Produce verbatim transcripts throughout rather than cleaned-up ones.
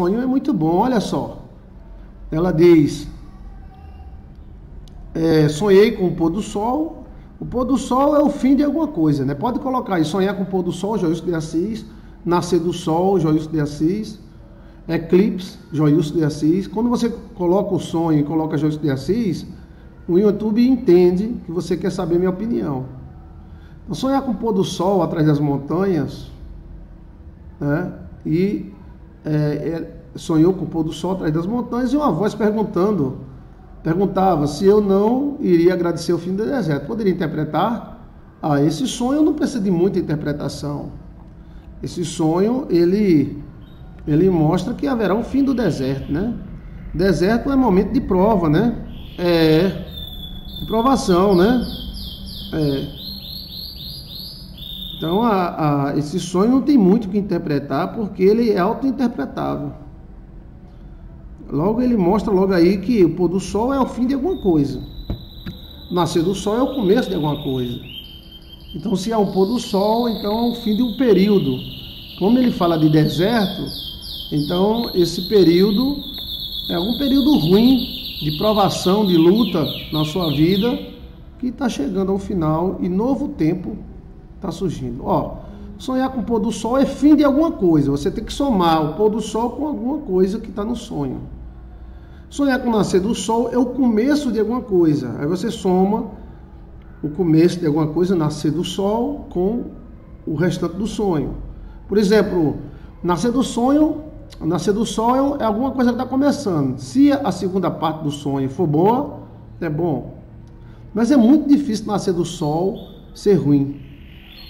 Ônimo é muito bom, olha só. Ela diz, é, sonhei com o pôr do sol. O pôr do sol é o fim de alguma coisa, né? Pode colocar aí, sonhar com o pôr do sol, Joilson de Assis. Nascer do sol, Joilson de Assis. Eclipse, Joilson de Assis. Quando você coloca o sonho e coloca Joilson de Assis, o YouTube entende que você quer saber minha opinião. Então, sonhar com o pôr do sol atrás das montanhas, né? E é, é, sonhou com o pôr do sol atrás das montanhas, e uma voz perguntando, perguntava se eu não iria agradecer o fim do deserto. Poderia interpretar? Ah, esse sonho não precisa de muita interpretação. Esse sonho, ele, ele mostra que haverá um fim do deserto, né? Deserto é momento de prova, né? É, de provação, né? É. Então, a, a, esse sonho não tem muito o que interpretar, porque ele é auto-interpretável. Logo, ele mostra logo aí que o pôr do sol é o fim de alguma coisa. Nascer do sol é o começo de alguma coisa. Então, se é o pôr do sol, então é o fim de um período. Como ele fala de deserto, então esse período é um período ruim, de provação, de luta na sua vida, que está chegando ao final e novo tempo está surgindo. Ó, sonhar com o pôr do sol é fim de alguma coisa. Você tem que somar o pôr do sol com alguma coisa que está no sonho. Sonhar com o nascer do sol é o começo de alguma coisa. Aí você soma o começo de alguma coisa, nascer do sol, com o restante do sonho. Por exemplo, nascer do sonho, nascer do sol é alguma coisa que está começando. Se a segunda parte do sonho for boa, é bom. Mas é muito difícil nascer do sol ser ruim.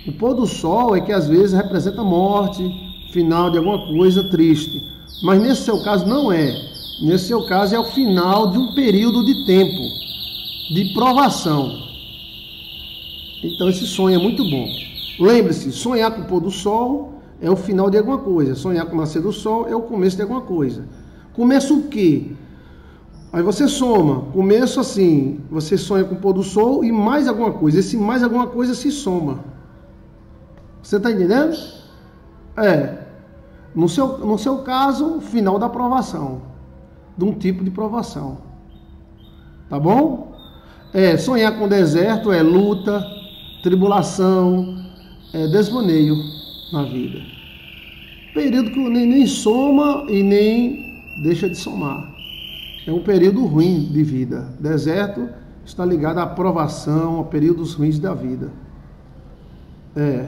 O pôr do sol é que às vezes representa morte, final de alguma coisa triste. Mas nesse seu caso não é. Nesse seu caso é o final de um período de tempo, de provação. Então esse sonho é muito bom. Lembre-se, sonhar com o pôr do sol é o final de alguma coisa. Sonhar com o nascer do sol é o começo de alguma coisa. Começo o quê? Aí você soma. Começo assim, você sonha com o pôr do sol e mais alguma coisa. Esse mais alguma coisa se soma. Você está entendendo? É. No seu, no seu caso, final da provação. De um tipo de provação. Tá bom? É, sonhar com o deserto é luta, tribulação, é desvaneio na vida. Período que nem, nem soma e nem deixa de somar. É um período ruim de vida. Deserto está ligado à provação, a períodos ruins da vida. É.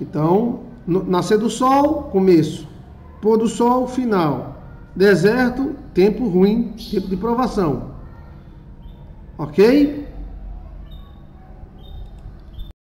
Então, nascer do sol, começo. Pôr do sol, final. Deserto, tempo ruim, tempo de provação. Ok?